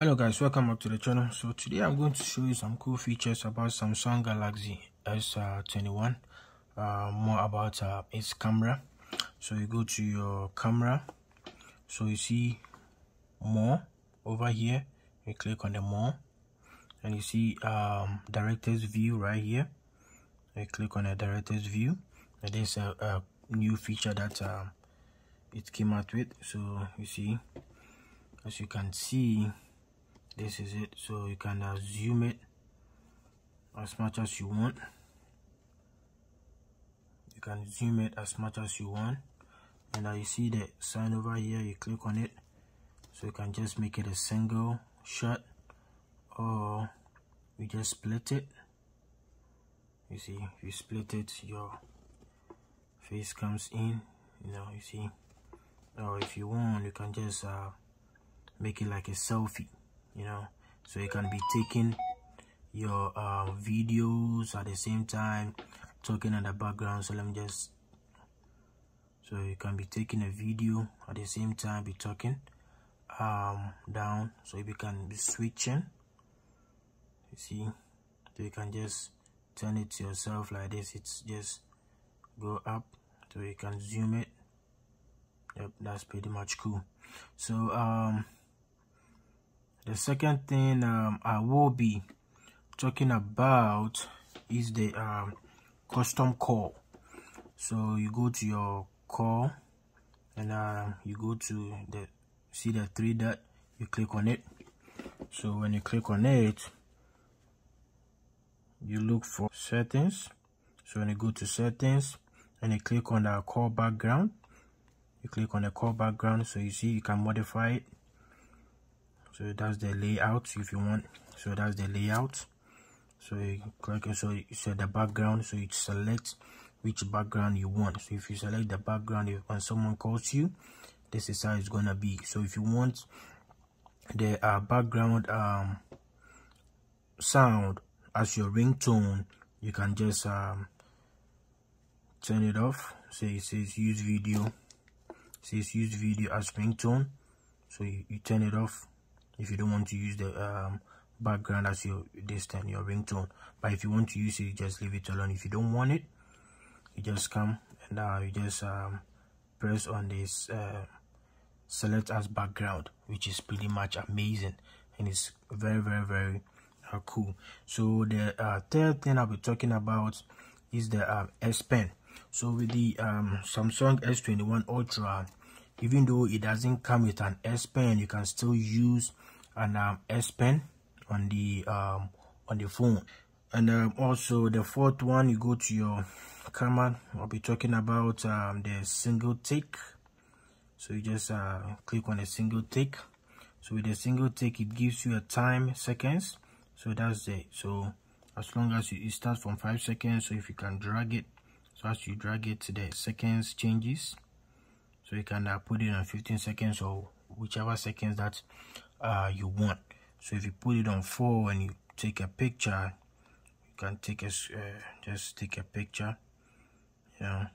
Hello guys, welcome back to the channel. So today I'm going to show you some cool features about Samsung Galaxy S21, more about its camera. So you go to your camera, so you see more over here, you click on the more, and you see Director's View right here. You click on the Director's View, and there's a new feature that it came out with. So you see, as you can see, this is it. So you can zoom it as much as you want. You can zoom it as much as you want, and you see the sign over here, you click on it, so you can just make it a single shot, or you just split it. You see, if you split it, your face comes in, you know, you see. Or if you want, you can just make it like a selfie, you know, so you can be taking your videos at the same time, talking in the background. So let me just, so you can be taking a video at the same time, be talking down, so you can be switching, you see. So you can just turn it to yourself like this, it's just go up, so you can zoom it. Yep, that's pretty much cool. So the second thing I will be talking about is the custom call. So you go to your call, and you go to the, see the three dot, you click on it. So when you click on it, you look for settings. So when you go to settings and you click on the call background, you click on the call background, so you see you can modify it. So that's the layout if you want. So that's the layout. So you click, so you set the background, so you select which background you want. So if you select the background, if when someone calls you, this is how it's gonna be. So if you want the background sound as your ringtone, you can just turn it off. So it says use video, it says use video as ringtone, so you turn it off if you don't want to use the background as your distant, your ringtone. But if you want to use it, you just leave it alone. If you don't want it, you just come and you just press on this select as background, which is pretty much amazing, and it's very, very, very cool. So the third thing I'll be talking about is the S Pen. So with the Samsung S21 Ultra, even though it doesn't come with an S Pen, you can still use an S Pen on the phone. And also the fourth one, you go to your camera. I'll be talking about the single take. So you just click on the single take. So with the single take, it gives you a time, seconds. So that's it. So as long as you, it starts from 5 seconds. So if you can drag it, so as you drag it, the seconds changes. So you can put it on 15 seconds or whichever seconds that you want. So if you put it on 4 and you take a picture, you can take a just take a picture, you know.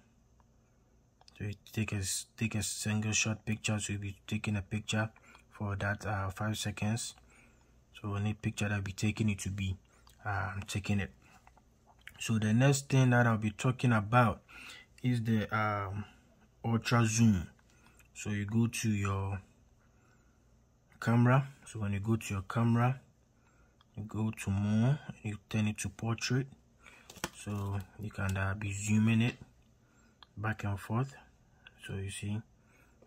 So you take a single shot picture. So you'll be taking a picture for that 5 seconds. So any picture that I'll be taking, it to be taking it. So the next thing that I'll be talking about is the Ultra Zoom. So you go to your camera. So when you go to your camera, you go to more and you turn it to portrait. So you can be zooming it back and forth. So you see,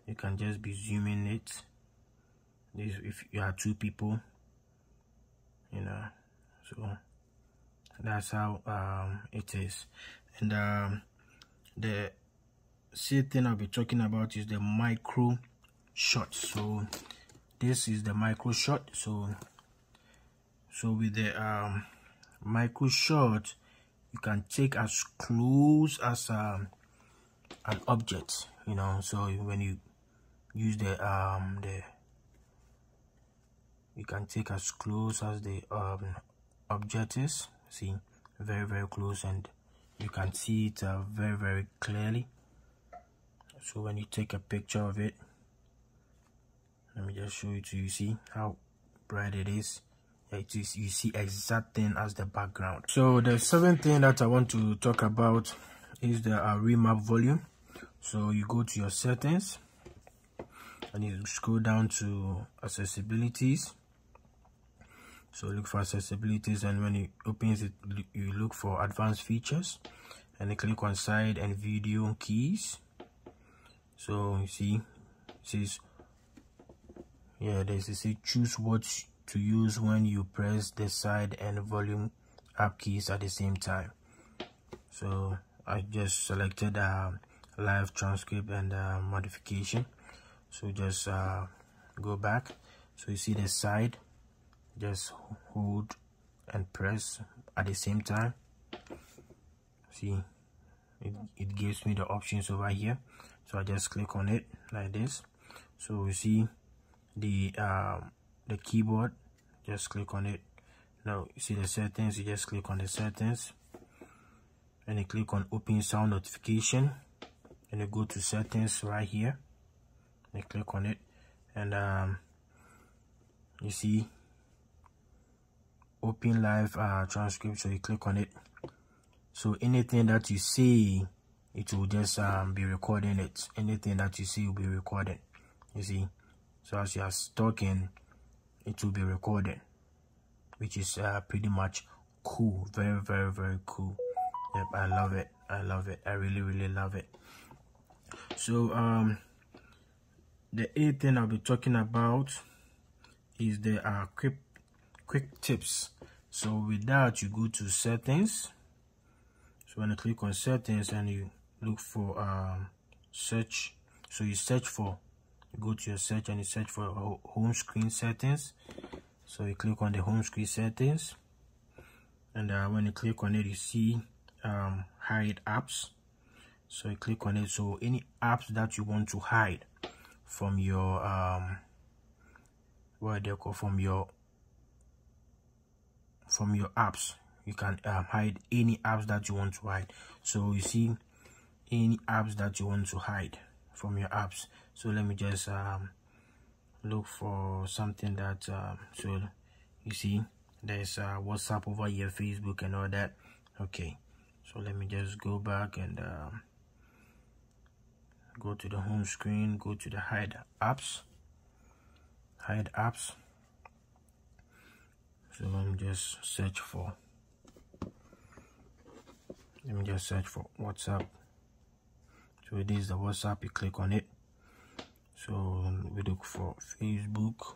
you can just be zooming it. This if you are two people, you know. So that's how it is. And the same thing I'll be talking about is the micro shot. So this is the micro shot. So with the micro shot, you can take as close as an object, you know. So when you use the you can take as close as the object is. See, very, very close, and you can see it very, very clearly. So when you take a picture of it, let me just show it to you. See how bright it is. It is, you see exact thing as the background. So the seventh thing that I want to talk about is the remap volume. So you go to your settings and you scroll down to accessibilities. So look for accessibilities, and when it opens it, you look for advanced features and then click on side and video keys. So you see it says, yeah, there's a say choose what to use when you press the side and volume up keys at the same time. So I just selected live transcript and modification. So just go back. So you see the side, just hold and press at the same time. See, it gives me the options over here. So I just click on it like this. So you see the keyboard, just click on it. Now you see the settings, you just click on the settings and you click on open sound notification and you go to settings right here and you click on it, and you see open live transcript, so you click on it. So anything that you say, it will just be recording it. Anything that you say will be recorded, you see. So as you are talking, it will be recorded, which is pretty much cool. Very, very, very cool. Yep, I love it. I really love it. So the 8th thing I'll be talking about is the quick tips. So with that, you go to settings. So when you click on settings and you look for search, so you search for, go to your search and you search for home screen settings. So you click on the home screen settings, and when you click on it, you see hide apps. So you click on it. So any apps that you want to hide from your apps, you can hide any apps that you want to hide. So you see any apps that you want to hide from your apps. So let me just look for something that so you see there's WhatsApp over here, Facebook and all that. Okay, so let me just go back and go to the home screen, go to the hide apps. So let me just search for WhatsApp. So it is the WhatsApp, you click on it. So we look for Facebook.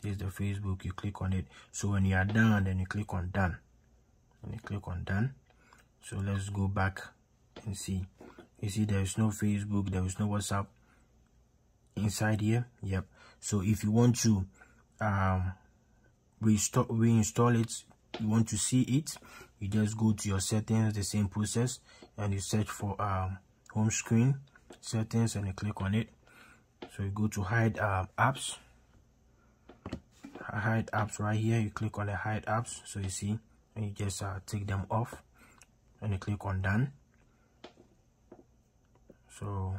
This is the Facebook, you click on it. So when you are done, then you click on done. And you click on done. So let's go back and see. You see there is no Facebook, there is no WhatsApp inside here. Yep. So if you want to reinstall it, you want to see it, you just go to your settings, the same process, and you search for home screen settings and you click on it. So you go to hide apps, right here. You click on the hide apps, so you see, and you just take them off and you click on done. So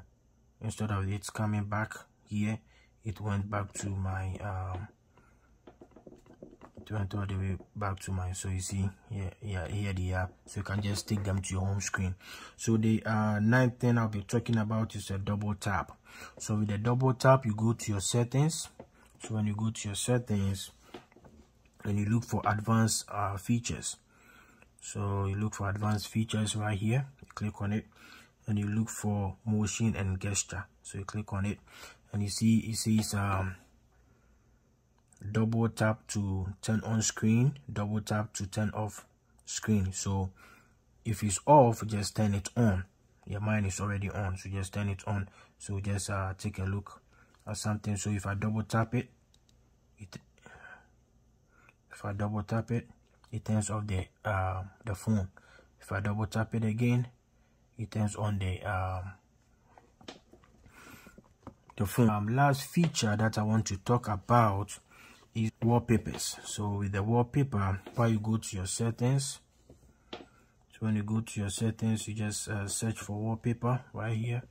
instead of it coming back here, it went back to my it went all the way back to my, so you see, yeah, here they are. So you can just take them to your home screen. So the 9th thing I'll be talking about is a double tap. So with the double tap, you go to your settings. So when you go to your settings and you look for advanced features, so you look for advanced features right here, you click on it, and you look for motion and gesture. So you click on it and you see it says double tap to turn on screen, double tap to turn off screen. So if it's off, just turn it on. Your mind is already on, so just turn it on. So just take a look at something. So if I double tap it, it turns off the phone. If I double tap it again, it turns on the phone. Last feature that I want to talk about is wallpapers. So with the wallpaper, you go to your settings. So when you go to your settings, you just search for wallpaper right here,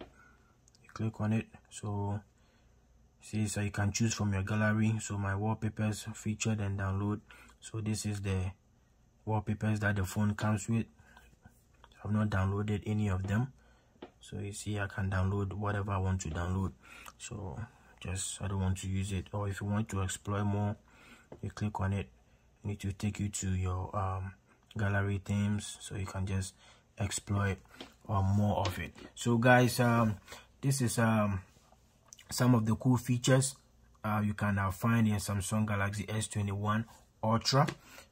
you click on it. So See, so you can choose from your gallery. So my wallpapers featured and download. So this is the wallpapers that the phone comes with. I've not downloaded any of them. So you see, I can download whatever I want to download. So just, I don't want to use it. Or if you want to explore more, you click on it. It will take you to your gallery themes, so you can just explore it or more of it. So guys, this is some of the cool features you can find in Samsung Galaxy S21 Ultra,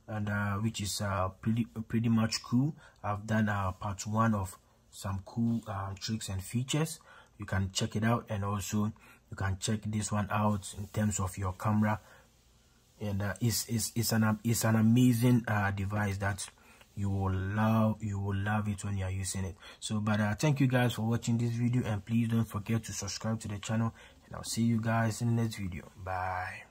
and which is pretty much cool. I've done part one of some cool tricks and features. You can check it out, and also you can check this one out in terms of your camera. And it's an amazing device that you will love. You will love it when you are using it. So, but thank you guys for watching this video, and please don't forget to subscribe to the channel. And I'll see you guys in the next video. Bye.